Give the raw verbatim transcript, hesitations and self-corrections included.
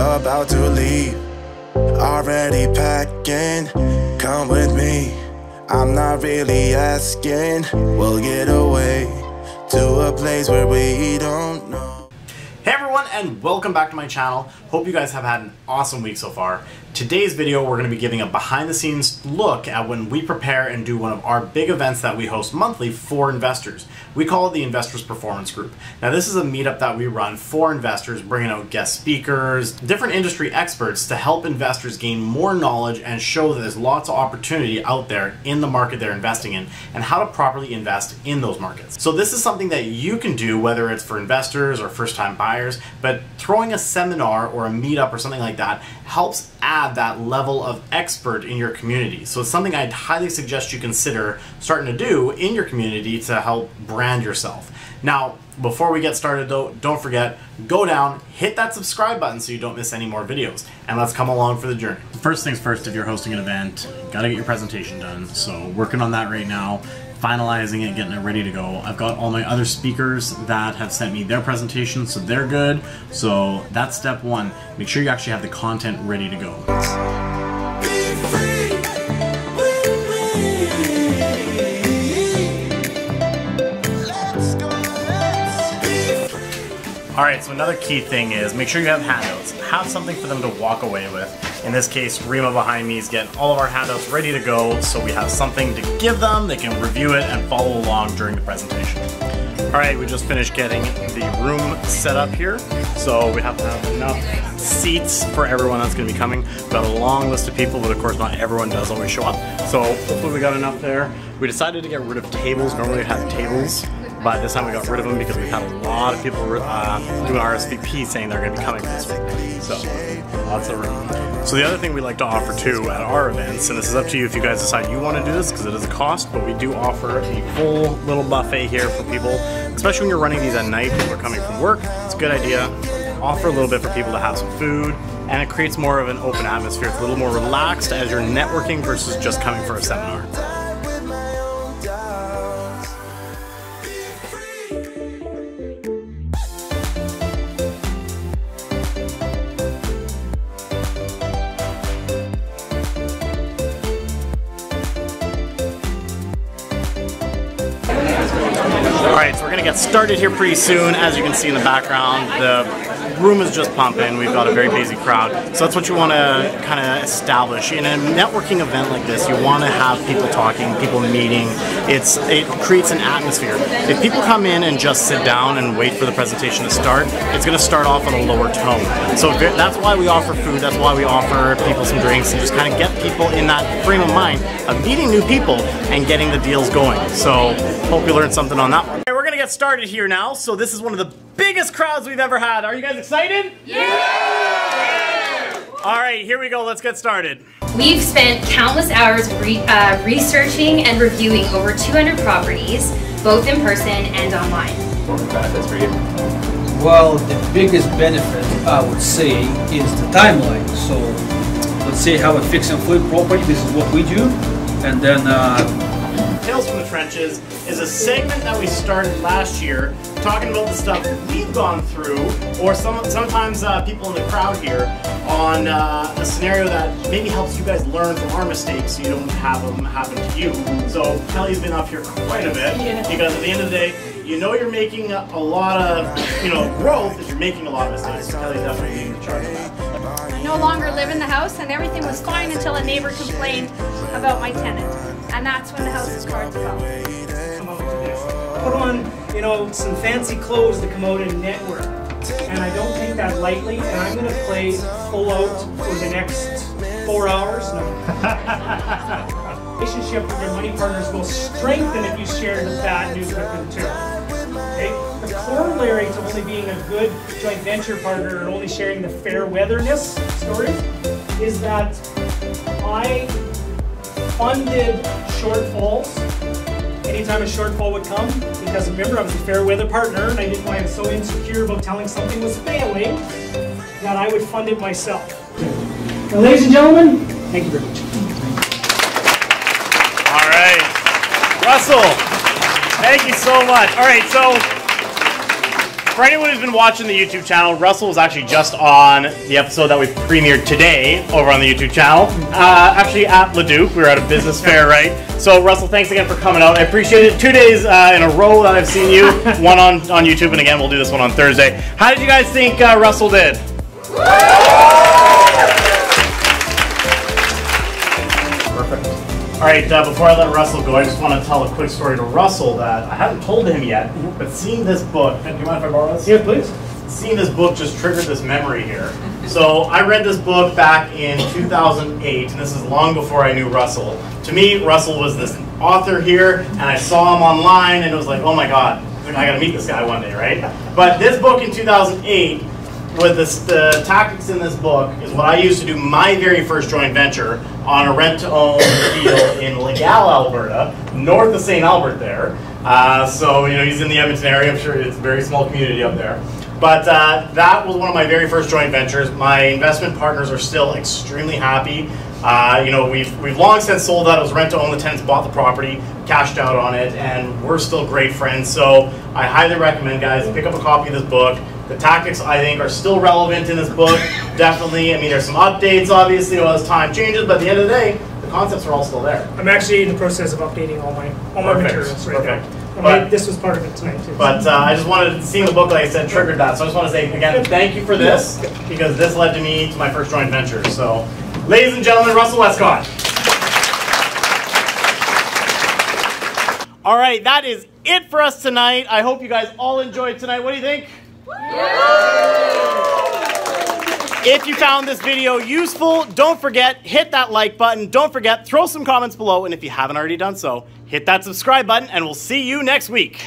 about to leave. Already packing, come with me. I'm not really asking. We'll get away to a place where we don't know. Hey everyone, and welcome back to my channel. Hope you guys have had an awesome week so far. Today's video, we're going to be giving a behind the scenes look at when we prepare and do one of our big events that we host monthly for investors. We call it the Investors Performance Group. Now this is a meetup that we run for investors, bringing out guest speakers, different industry experts to help investors gain more knowledge and show that there's lots of opportunity out there in the market they're investing in and how to properly invest in those markets. So this is something that you can do, whether it's for investors or first time buyers, but throwing a seminar or a meetup or something like that helps add that level of expert in your community. So it's something I'd highly suggest you consider starting to do in your community to help brand yourself. Now, before we get started though, don't forget, go down, hit that subscribe button so you don't miss any more videos, and let's come along for the journey. First things first, if you're hosting an event, you gotta get your presentation done. So working on that right now, finalizing it, getting it ready to go. I've got all my other speakers that have sent me their presentations, so they're good. So that's step one. Make sure you actually have the content ready to go. All right, so another key thing is make sure you have handouts. Have something for them to walk away with. In this case, Rima behind me is getting all of our handouts ready to go, so we have something to give them. They can review it and follow along during the presentation. All right, we just finished getting the room set up here. So we have to have enough seats for everyone that's gonna be coming. We've got a long list of people, but of course not everyone does always show up. So hopefully we got enough there. We decided to get rid of tables. Normally we have tables, but this time we got rid of them because we had a lot of people uh, doing R S V P saying they're going to be coming this week. So, lots of room. So the other thing we like to offer too at our events, and this is up to you if you guys decide you want to do this because it is a cost, but we do offer a full little buffet here for people, especially when you're running these at night, people are coming from work, it's a good idea. Offer a little bit for people to have some food, and it creates more of an open atmosphere. It's a little more relaxed as you're networking versus just coming for a seminar. Alright, so we're going to get started here pretty soon. As you can see in the background, the room is just pumping. We've got a very busy crowd. So that's what you want to kind of establish. In a networking event like this, you want to have people talking, people meeting. It's, it creates an atmosphere. If people come in and just sit down and wait for the presentation to start, it's going to start off on a lower tone. So that's why we offer food. That's why we offer people some drinks and just kind of get people in that frame of mind of meeting new people and getting the deals going. So hope you learned something on that one. We're gonna get started here now. So this is one of the biggest crowds we've ever had. Are you guys excited? Yeah! All right, here we go. Let's get started. We've spent countless hours re uh, researching and reviewing over two hundred properties, both in person and online. What were the benefits for you? Well, the biggest benefit I would say is the timeline. So let's say how a fix and flip property. This is what we do, and then. Uh, Tales from the Trenches is a segment that we started last year talking about the stuff we've gone through, or some, sometimes uh, people in the crowd here, on uh, a scenario that maybe helps you guys learn from our mistakes so you don't have them happen to you. So Kelly's been up here quite a bit, yeah. Because at the end of the day, you know you're making a lot of, you know, growth because you're making a lot of mistakes. So Kelly's definitely in charge of that. I no longer live in the house and everything was fine until a neighbor complained about my tenant. And that's when the house is hard to follow. Put on, you know, some fancy clothes to come out and network. And I don't take that lightly, and I'm going to play full out for the next four hours. No. Relationship with your money partners will strengthen if you share the bad news with them too. Okay? The corollary to only being a good joint venture partner and only sharing the fair weatherness stories is that I funded shortfalls anytime a shortfall would come, because remember I was a fair weather partner and I didn't want to be so insecure about telling something was failing that I would fund it myself. Well, ladies and gentlemen, thank you very much. All right, Russell, thank you so much. All right, so For anyone who's been watching the YouTube channel, Russell was actually just on the episode that we premiered today over on the YouTube channel. Uh, actually at Leduc, we were at a business fair, right? So Russell, thanks again for coming out. I appreciate it. Two days uh, in a row that I've seen you, one on, on YouTube, and again, we'll do this one on Thursday. How did you guys think uh, Russell did? Perfect. All right, uh, before I let Russell go, I just want to tell a quick story to Russell that I haven't told him yet, but seeing this book, do you mind if I borrow this? Yeah, please. Seeing this book just triggered this memory here. So I read this book back in two thousand eight, and this is long before I knew Russell. To me, Russell was this author here, and I saw him online, and it was like, oh my God, I gotta meet this guy one day, right? But this book in two thousand eight, with this, the tactics in this book is what I used to do my very first joint venture on a rent-to-own deal in Legal, Alberta, north of Saint Albert there. Uh, so, you know, he's in the Edmonton area. I'm sure it's a very small community up there. But uh, that was one of my very first joint ventures. My investment partners are still extremely happy. Uh, you know, we've, we've long since sold that. It was rent-to-own. The tenants bought the property, cashed out on it, and we're still great friends. So I highly recommend, guys, pick up a copy of this book. The tactics, I think, are still relevant in this book, definitely. I mean, there's some updates, obviously, you know, as time changes, but at the end of the day, the concepts are all still there. I'm actually in the process of updating all my, all my materials right now. But, this was part of it tonight, too. But uh, I just wanted, seeing the book, like I said, triggered that. So I just want to say, again, thank you for this, because this led to me to my first joint venture. So, ladies and gentlemen, Russell Westcott. All right, that is it for us tonight. I hope you guys all enjoyed tonight. What do you think? If you found this video useful, don't forget, hit that like button. Don't forget, throw some comments below. And if you haven't already done so, hit that subscribe button, and we'll see you next week.